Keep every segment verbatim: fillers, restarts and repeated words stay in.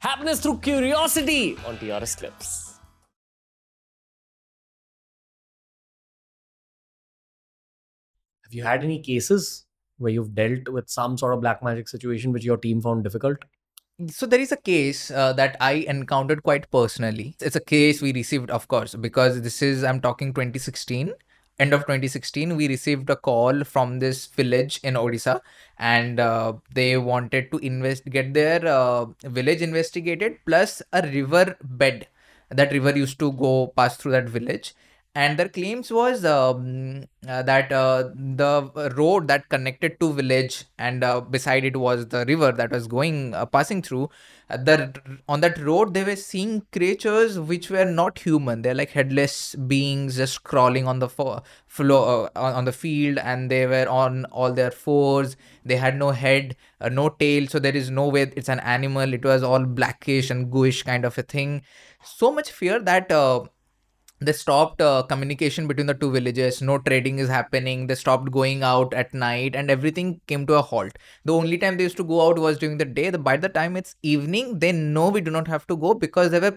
Happiness through curiosity on T R S Clips. Have you had any cases where you've dealt with some sort of black magic situation which your team found difficult? So there is a case uh, that I encountered quite personally. It's a case we received, of course, because this is, I'm talking twenty sixteen. End of twenty sixteen, we received a call from this village in Odisha, and uh, they wanted to invest, get their uh, village investigated, plus a river bed. That river used to go pass through that village, and their claims was um, uh, that uh, the road that connected to village and uh, beside it was the river that was going uh, passing through. Uh, the on that road they were seeing creatures which were not human. They're like headless beings just crawling on the floor, uh, on the field, and they were on all their fours. They had no head, uh, no tail, so there is no way it's an animal. It was all blackish and gooish kind of a thing. So much fear that. Uh, They stopped uh, communication between the two villages. No trading is happening. They stopped going out at night, and everything came to a halt. The only time they used to go out was during the day. By the time it's evening, they know we do not have to go, because there were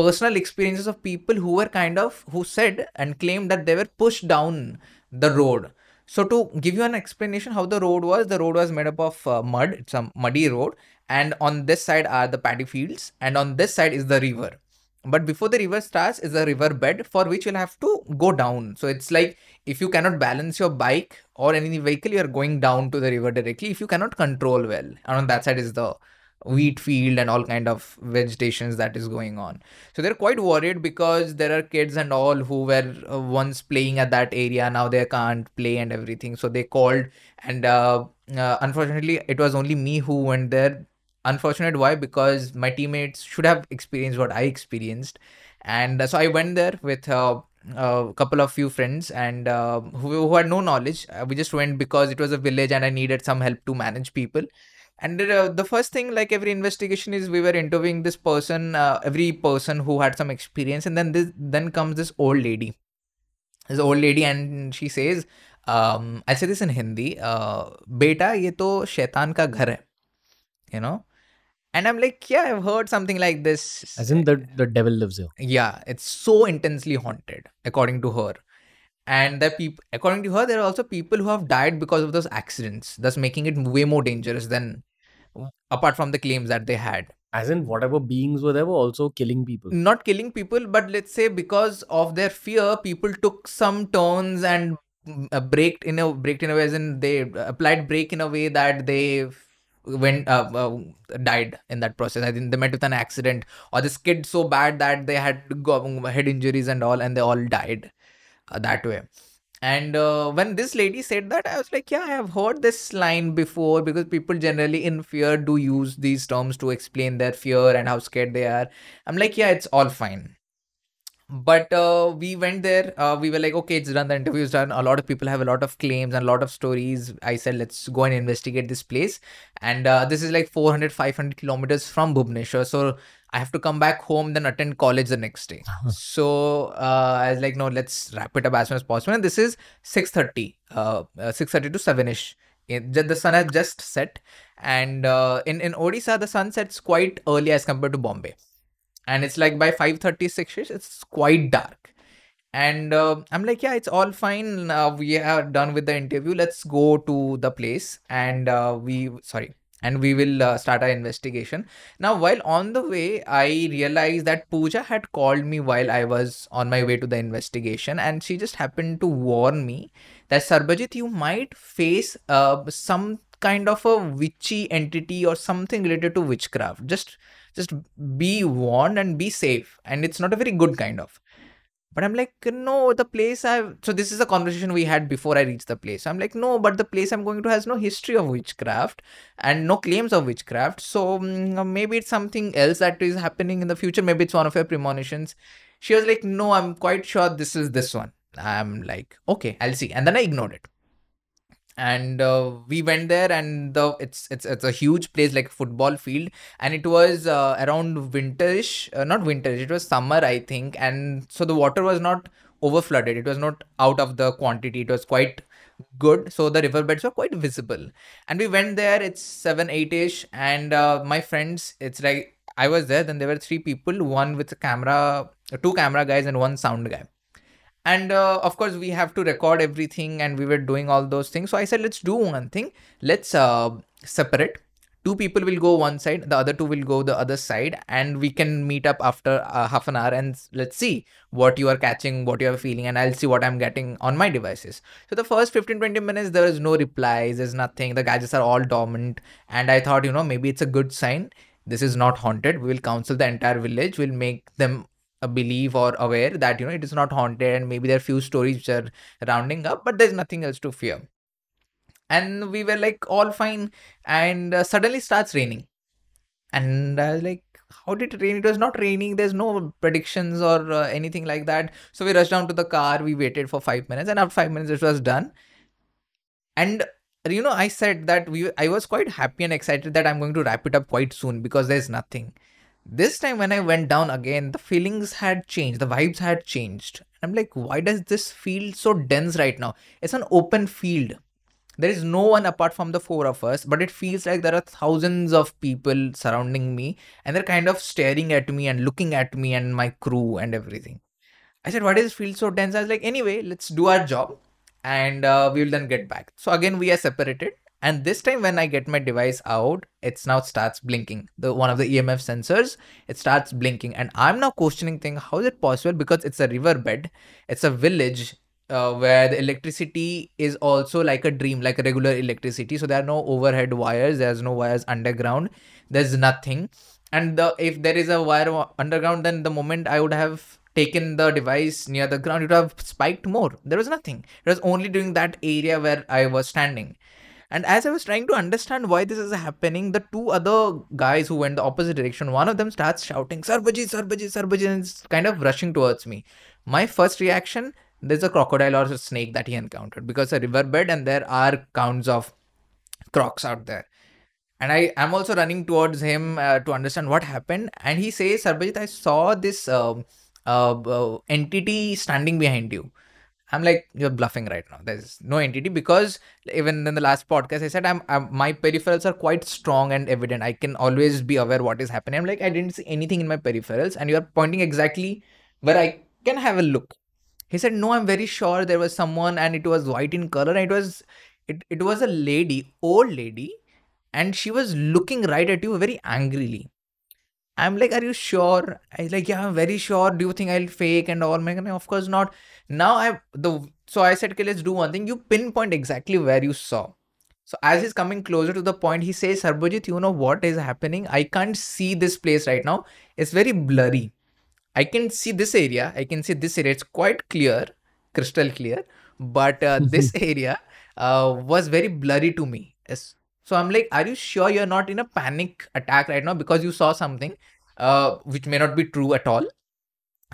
personal experiences of people who were kind of, who said and claimed that they were pushed down the road. So to give you an explanation how the road was, the road was made up of uh, mud. It's a muddy road. And on this side are the paddy fields, and on this side is the river. But before the river starts is a river bed for which you'll have to go down. So it's like if you cannot balance your bike or any vehicle, you're going down to the river directly if you cannot control well. And on that side is the wheat field and all kind of vegetations that is going on. So they're quite worried, because there are kids and all who were once playing at that area. Now they can't play and everything. So they called, and uh, uh, unfortunately, it was only me who went there. Unfortunate, why? Because my teammates should have experienced what I experienced, and uh, so I went there with a uh, uh, couple of few friends, and uh, who, who had no knowledge. Uh, we just went because it was a village and I needed some help to manage people. And uh, the first thing, like every investigation, is we were interviewing this person, uh, every person who had some experience, and then this then comes this old lady, this old lady, and she says, um, I'll say this in Hindi, uh, "Beta, ye to shaitan ka ghar hai," you know. And I'm like, yeah, I've heard something like this. As in the, the devil lives here. Yeah, it's so intensely haunted, according to her. And the people, according to her, there are also people who have died because of those accidents, thus making it way more dangerous than, apart from the claims that they had. As in, whatever beings were there were also killing people. Not killing people, but let's say because of their fear, people took some turns and uh, braked in a braked in a way, as in they applied brake in a way that they When uh, uh, died in that process. I think they met with an accident or they skid so bad that they had head injuries and all, and they all died uh, that way. And uh, when this lady said that, I was like, yeah, I have heard this line before, because people generally in fear do use these terms to explain their fear and how scared they are. I'm like, yeah, it's all fine. But uh, we went there, uh, we were like, okay, it's done, the interview is done, a lot of people have a lot of claims and a lot of stories. I said, let's go and investigate this place. And uh, this is like four hundred, five hundred kilometers from Bhubaneswar. So I have to come back home, then attend college the next day. So uh, I was like, no, let's wrap it up as soon as possible. And this is six thirty, uh, six thirty to seven-ish. The sun has just set. And uh, in, in Odisha, the sun sets quite early as compared to Bombay. And it's like by five thirty, six-ish, it's quite dark. And uh, I'm like, yeah, it's all fine. Uh, we are done with the interview. Let's go to the place. And uh, we, sorry, and we will uh, start our investigation. Now, while on the way, I realized that Pooja had called me while I was on my way to the investigation. And she just happened to warn me that, Sarbajeet, you might face uh, some kind of a witchy entity or something related to witchcraft. Just just be warned and be safe. And it's not a very good kind of. But I'm like, no, the place I've... So this is a conversation we had before I reached the place. I'm like, no, but the place I'm going to has no history of witchcraft and no claims of witchcraft. So maybe it's something else that is happening in the future. Maybe it's one of your premonitions. She was like, no, I'm quite sure this is this one. I'm like, okay, I'll see. And then I ignored it. And uh, we went there, and the it's it's it's a huge place, like a football field, and it was uh, around winterish, uh, not winterish, it was summer, I think, and so the water was not over flooded. It was not out of the quantity. It was quite good, so the riverbeds were quite visible. And we went there. It's seven, eight-ish, and uh, my friends, it's like I was there, then there were three people, one with a camera, two camera guys and one sound guy. And uh, of course, we have to record everything and we were doing all those things. So I said, let's do one thing. Let's uh, separate. Two people will go one side, the other two will go the other side, and we can meet up after uh, half an hour and let's see what you are catching, what you are feeling, and I'll see what I'm getting on my devices. So the first fifteen to twenty minutes, there is no replies, there's nothing, the gadgets are all dormant. And I thought, you know, maybe it's a good sign. This is not haunted. We will counsel the entire village. We'll make them believe or aware that, you know, it is not haunted and maybe there are few stories which are rounding up, but there's nothing else to fear. And we were like all fine, and uh, suddenly starts raining. And I was like, how did it rain? It was not raining. There's no predictions or uh, anything like that. So we rushed down to the car. We waited for five minutes and after five minutes it was done. And you know, I said that we, I was quite happy and excited that I'm going to wrap it up quite soon because there's nothing. This time when I went down again, the feelings had changed. The vibes had changed. I'm like, why does this feel so dense right now? It's an open field. There is no one apart from the four of us, but it feels like there are thousands of people surrounding me and they're kind of staring at me and looking at me and my crew and everything. I said, why does it feel so dense? I was like, anyway, let's do our job and uh, we will then get back. So again, we are separated. And this time when I get my device out, it's now starts blinking. The one of the E M F sensors, it starts blinking. And I'm now questioning things, how is it possible? Because it's a riverbed, it's a village. Uh, where the electricity is also like a dream, like a regular electricity. So there are no overhead wires. There's no wires underground. There's nothing. And the, if there is a wire underground, then the moment I would have taken the device near the ground, it would have spiked more. There was nothing. It was only during that area where I was standing. And as I was trying to understand why this is happening, the two other guys who went the opposite direction, one of them starts shouting, "Sarbajeet, Sarbajeet, Sarbajeet," and it's kind of rushing towards me. My first reaction, there's a crocodile or a snake that he encountered because a riverbed and there are counts of crocs out there. And I am also running towards him uh, to understand what happened. And he says, "Sarbajeet, I saw this uh, uh, uh, entity standing behind you." I'm like, you're bluffing right now. There's no entity because even in the last podcast, I said, I'm, I'm my peripherals are quite strong and evident. I can always be aware what is happening. I'm like, I didn't see anything in my peripherals. And you're pointing exactly where I can have a look. He said, "No, I'm very sure there was someone and it was white in color. And it was, it, it was a lady, old lady, and she was looking right at you very angrily." I'm like, "Are you sure?" I was like, "Yeah, I'm very sure. Do you think I'll fake and all?" I'm like, "Of course not." Now I, the, so I said, "Okay, let's do one thing. You pinpoint exactly where you saw." So as he's coming closer to the point, he says, "Sarbajeet, you know what is happening? I can't see this place right now. It's very blurry. I can see this area, I can see this area, it's quite clear, crystal clear, but uh, this area uh, was very blurry to me." Yes. So I'm like, "Are you sure you're not in a panic attack right now because you saw something uh, which may not be true at all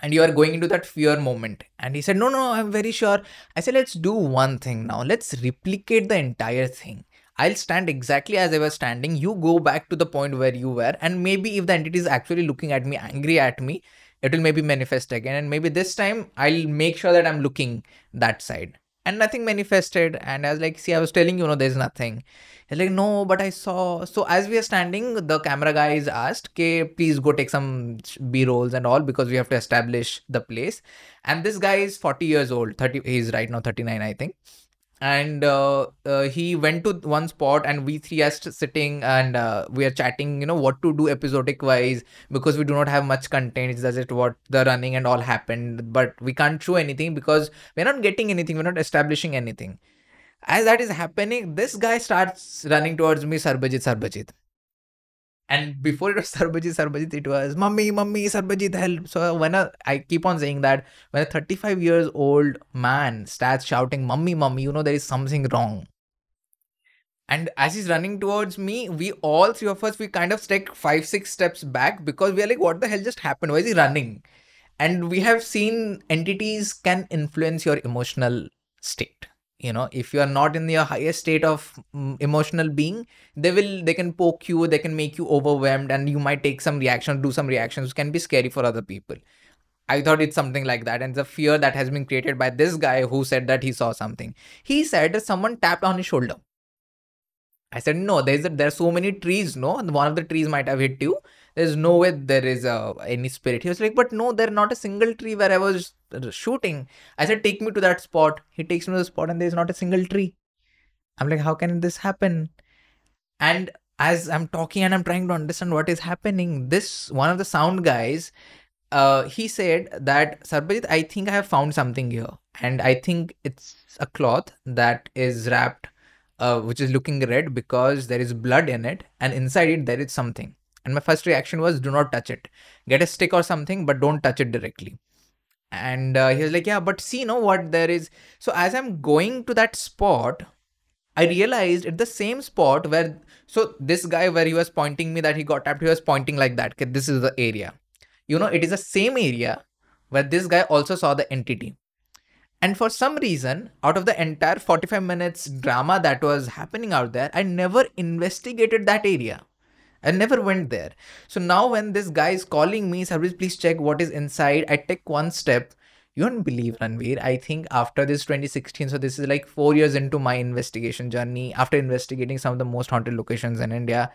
and you are going into that fear moment?" And he said, no, no, "I'm very sure." I said, "Let's do one thing now, let's replicate the entire thing. I'll stand exactly as I was standing, you go back to the point where you were, and maybe if the entity is actually looking at me, angry at me, it will maybe manifest again, and maybe this time I'll make sure that I'm looking that side." And nothing manifested. And I was like, "See, I was telling you, you know, there's nothing." He's like, "No, but I saw." So as we are standing, the camera guy is asked, "Okay, please go take some B-rolls and all because we have to establish the place." And this guy is forty years old, thirty, he's right now thirty-nine, I think. And uh, uh, he went to one spot and we three are sitting and uh, we are chatting, you know, what to do episodic wise, because we do not have much content. It's just what the running and all happened, but we can't show anything because we're not getting anything. We're not establishing anything. As that is happening, this guy starts running towards me, "Sarbajeet, Sarbajeet." And before it was "Sarbajeet, Sarbajeet," it was "Mummy, Mummy, Sarbajeet, help." So when a, I keep on saying that, when a thirty-five years old man starts shouting "Mummy, Mummy," you know there is something wrong. And as he's running towards me, we all three of us, we kind of take five, six steps back because we are like, what the hell just happened? Why is he running? And we have seen entities can influence your emotional state. You know, if you are not in your highest state of um, emotional being, they will, they can poke you, they can make you overwhelmed, and you might take some reaction, do some reactions, which can be scary for other people. I thought it's something like that. And the fear that has been created by this guy who said that he saw something. He said that someone tapped on his shoulder. I said, "No, there's a, there are so many trees, no? One of the trees might have hit you. there's no way there is uh, any spirit. He was like, but no, there's not a single tree where I was shooting. I said, take me to that spot. He takes me to the spot and there's not a single tree. I'm like, how can this happen? And as I'm talking and I'm trying to understand what is happening, this one of the sound guys, uh, he said that, Sarbajeet, I think I have found something here. And I think it's a cloth that is wrapped, uh, which is looking red because there is blood in it. And inside it, there is something. And my first reaction was, do not touch it. Get a stick or something, but don't touch it directly. And uh, he was like, yeah, but see, you know what there is. So as I'm going to that spot, I realized at the same spot where, so this guy where he was pointing me that he got tapped, he was pointing like that. Okay, this is the area. You know, it is the same area where this guy also saw the entity. And for some reason, out of the entire forty-five minutes drama that was happening out there, I never investigated that area. I never went there. So now when this guy is calling me, Sarbajeet, please check what is inside. I take one step. You don't believe, Ranveer, I think after this twenty sixteen, so this is like four years into my investigation journey, after investigating some of the most haunted locations in India,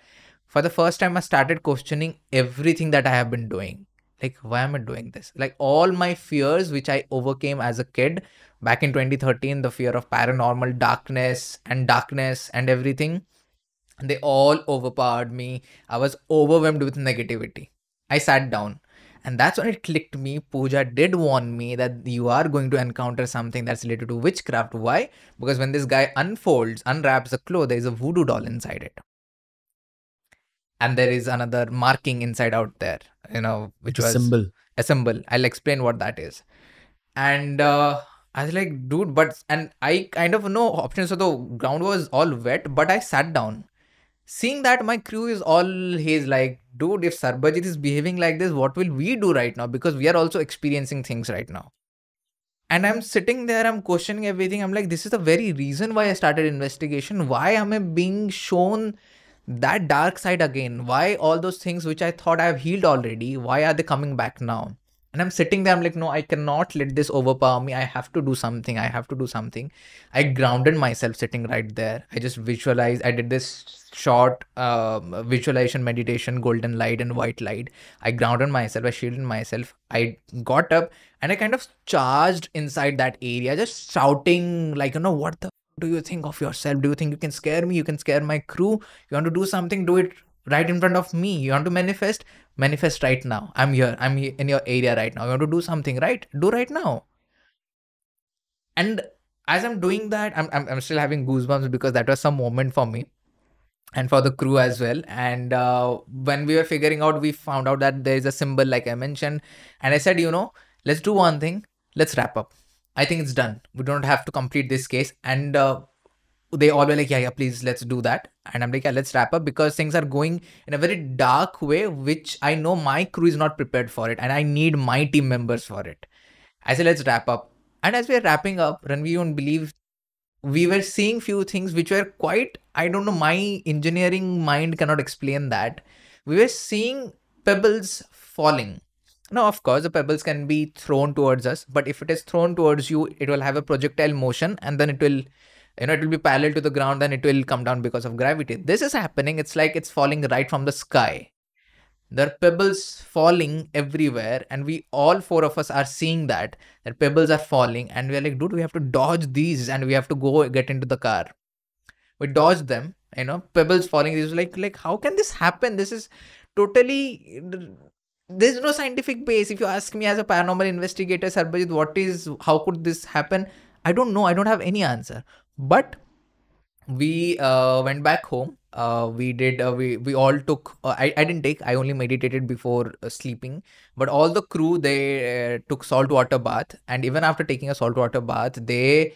for the first time I started questioning everything that I have been doing. Like, why am I doing this? Like all my fears, which I overcame as a kid back in twenty thirteen, the fear of paranormal darkness and darkness and everything, they all overpowered me. I was overwhelmed with negativity. I sat down. And that's when it clicked me. Pooja did warn me that you are going to encounter something that's related to witchcraft. Why? Because when this guy unfolds, unwraps the cloth, there is a voodoo doll inside it. And there is another marking inside out there, you know, which was a symbol. A symbol. I'll explain what that is. And uh, I was like, dude, but, and I kind of no options. So the ground was all wet, but I sat down. Seeing that, my crew is all, he's like, dude, if Sarbajeet is behaving like this, what will we do right now? Because we are also experiencing things right now. And I'm sitting there, I'm questioning everything. I'm like, this is the very reason why I started investigation. Why am I being shown that dark side again? Why all those things which I thought I have healed already, why are they coming back now? And I'm sitting there, I'm like, no, I cannot let this overpower me. I have to do something. I have to do something. I grounded myself sitting right there. I just visualized. I did this short um, visualization meditation, golden light and white light. I grounded myself. I shielded myself. I got up and I kind of charged inside that area, just shouting like, you know, what the f do you think of yourself? Do you think you can scare me? You can scare my crew. You want to do something? Do it right in front of me. You want to manifest? Manifest right now. I'm here. I'm in your area right now. You want to do something, right? Do right now. And as I'm doing that, I'm, I'm, I'm still having goosebumps because that was some moment for me and for the crew as well. And uh, when we were figuring out, we found out that there is a symbol like I mentioned. And I said, you know, let's do one thing. Let's wrap up. I think it's done. We don't have to complete this case. And uh, they all were like, yeah, yeah, please, let's do that. And I'm like, yeah, let's wrap up because things are going in a very dark way, which I know my crew is not prepared for it. And I need my team members for it. I said, let's wrap up. And as we're wrapping up, Ranveer, you won't believe, we were seeing few things which were quite, I don't know, my engineering mind cannot explain that. We were seeing pebbles falling. Now, of course, the pebbles can be thrown towards us, but if it is thrown towards you, it will have a projectile motion and then it will, you know, it will be parallel to the ground, then it will come down because of gravity. This is happening. It's like it's falling right from the sky. There are pebbles falling everywhere. And we, all four of us are seeing that, that pebbles are falling. And we're like, dude, we have to dodge these and we have to go get into the car. We dodged them, you know, pebbles falling. This is like, like, how can this happen? This is totally, there's no scientific base. If you ask me as a paranormal investigator, Sarbajeet, what is, how could this happen? I don't know. I don't have any answer. But we uh, went back home. Uh, we did, uh, we, we all took, uh, I, I didn't take, I only meditated before uh, sleeping, but all the crew, they uh, took salt water bath. And even after taking a salt water bath, they,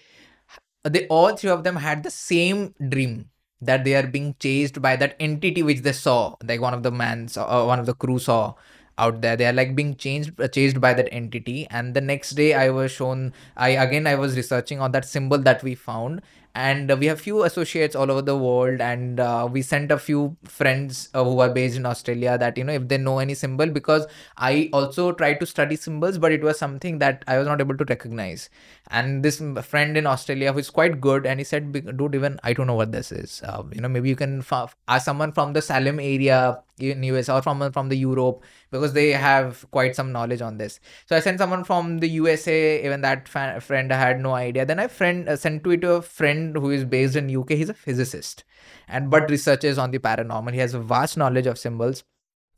they all three of them had the same dream that they are being chased by that entity, which they saw, like one of the man's, uh, one of the crew saw out there. They are like being changed, chased by that entity. And the next day I was shown, I, again, I was researching on that symbol that we found. And uh, we have few associates all over the world, and uh, we sent a few friends uh, who are based in Australia that, you know, if they know any symbol, because I also tried to study symbols, but it was something that I was not able to recognize. And this friend in Australia who is quite good, and he said, dude, even I don't know what this is. Uh, you know, maybe you can ask someone from the Salem area in U S or from, from the Europe, because they have quite some knowledge on this. So I sent someone from the U S A, even that friend had no idea. Then I friend uh, sent to it to a friend who is based in U K. He's a physicist, and but researches on the paranormal. He has a vast knowledge of symbols.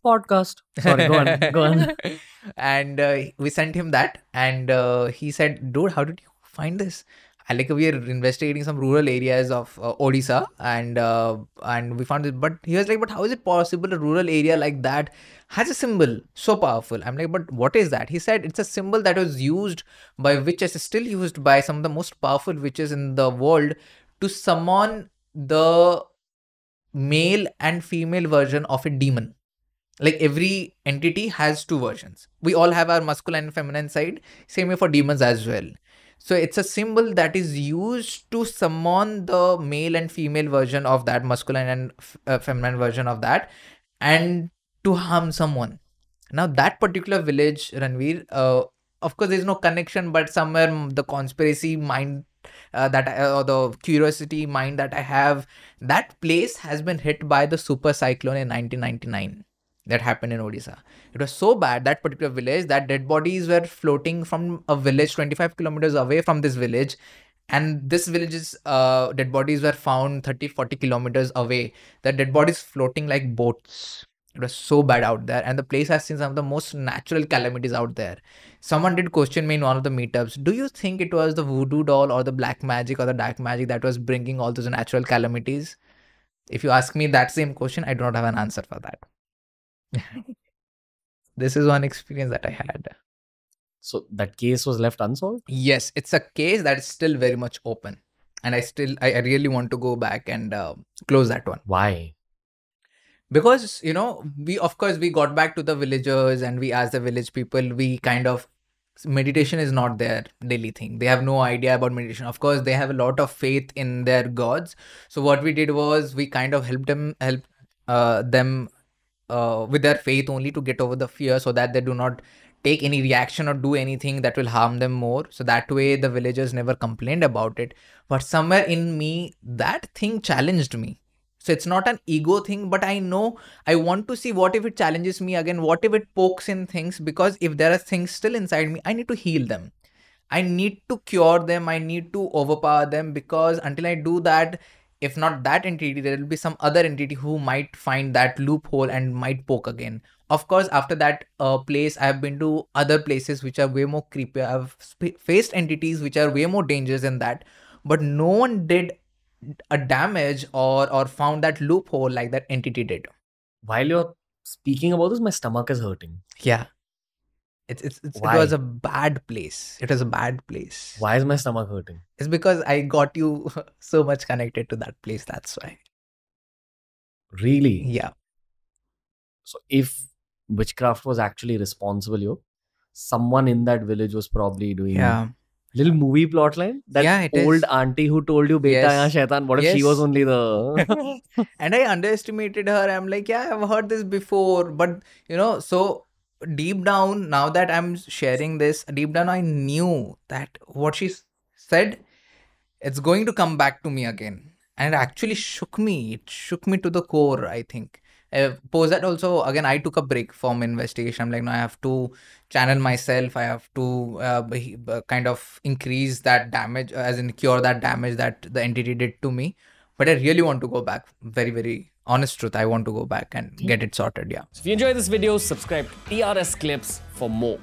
Podcast. Sorry, go on, go on. And uh, we sent him that, and uh, he said, dude, how did you find this? Like, we are investigating some rural areas of uh, Odisha, and uh, and we found it. But he was like, but how is it possible a rural area like that has a symbol so powerful? I'm like, but what is that? He said, it's a symbol that was used by witches, is still used by some of the most powerful witches in the world to summon the male and female version of a demon. Like, every entity has two versions. We all have our masculine and feminine side. Same way for demons as well. So it's a symbol that is used to summon the male and female version of that, masculine and uh, feminine version of that, and to harm someone. Now that particular village, Ranveer, uh, of course there's no connection, but somewhere the conspiracy mind uh, that I, or the curiosity mind that I have, that place has been hit by the super cyclone in nineteen ninety-nine. That happened in Odisha. It was so bad, that particular village, that dead bodies were floating from a village twenty-five kilometers away from this village. And this village's uh, dead bodies were found thirty, forty kilometers away. The dead bodies floating like boats. It was so bad out there. And the place has seen some of the most natural calamities out there. Someone did question me in one of the meetups. Do you think it was the voodoo doll or the black magic or the dark magic that was bringing all those natural calamities? If you ask me that same question, I do not have an answer for that. This is one experience that I had. So that case was left unsolved? Yes, it's a case that is still very much open, and I still I, I really want to go back and uh, close that one. Why? Because, you know, we of course we got back to the villagers, and we asked the village people. We kind of meditation is not their daily thing. They have no idea about meditation. Of course, they have a lot of faith in their gods. So what we did was we kind of helped them help uh, them. Uh, with their faith only, to get over the fear, so that they do not take any reaction or do anything that will harm them more. So that way the villagers never complained about it. But somewhere in me, that thing challenged me. So it's not an ego thing, but I know I want to see what if it challenges me again, what if it pokes in things, because if there are things still inside me, I need to heal them. I need to cure them. I need to overpower them, because until I do that, if not that entity, there will be some other entity who might find that loophole and might poke again. Of course, after that uh, place, I have been to other places which are way more creepy. I have faced entities which are way more dangerous than that. But no one did a damage or, or found that loophole like that entity did. While you're speaking about this, my stomach is hurting. Yeah. It's, it's, it's, it was a bad place. It was a bad place. Why is my stomach hurting? It's because I got you so much connected to that place. That's why. Really? Yeah. So if witchcraft was actually responsible, yo, someone in that village was probably doing yeah. little movie plotline. That yeah, it old is. auntie who told you, Beta, yes. ya shaitan, what if yes. she was only the... And I underestimated her. I'm like, yeah, I've heard this before. But, you know, so... deep down, now that I'm sharing this, deep down I knew that what she said, it's going to come back to me again. And it actually shook me. It shook me to the core, I think. Uh, post that also, again, I took a break from investigation. I'm like, no, I have to channel myself. I have to uh, kind of increase that damage, as in cure that damage that the entity did to me. But I really want to go back. Very, very honest truth. I want to go back and get it sorted. Yeah. So if you enjoyed this video, subscribe to T R S Clips for more.